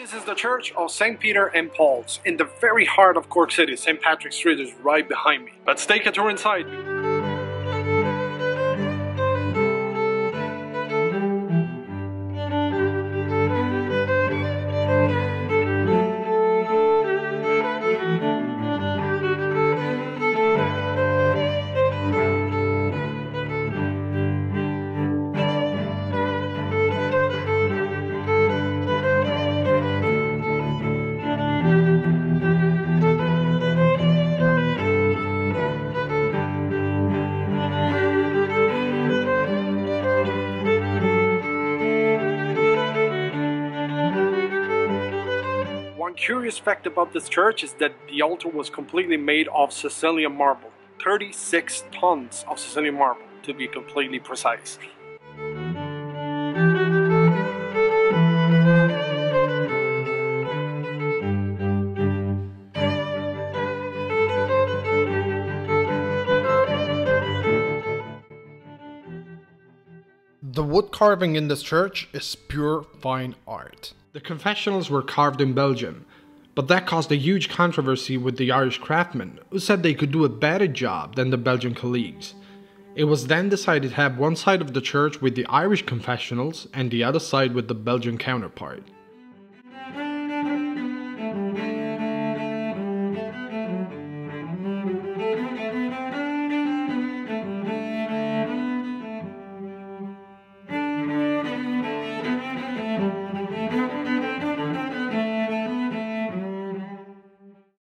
This is the church of St. Peter and Paul's in the very heart of Cork City. St. Patrick's Street is right behind me. Let's take a tour inside. One curious fact about this church is that the altar was completely made of Sicilian marble. 36 tons of Sicilian marble, to be completely precise. The wood carving in this church is pure fine art. The confessionals were carved in Belgium, but that caused a huge controversy with the Irish craftsmen, who said they could do a better job than the Belgian colleagues. It was then decided to have one side of the church with the Irish confessionals and the other side with the Belgian counterpart.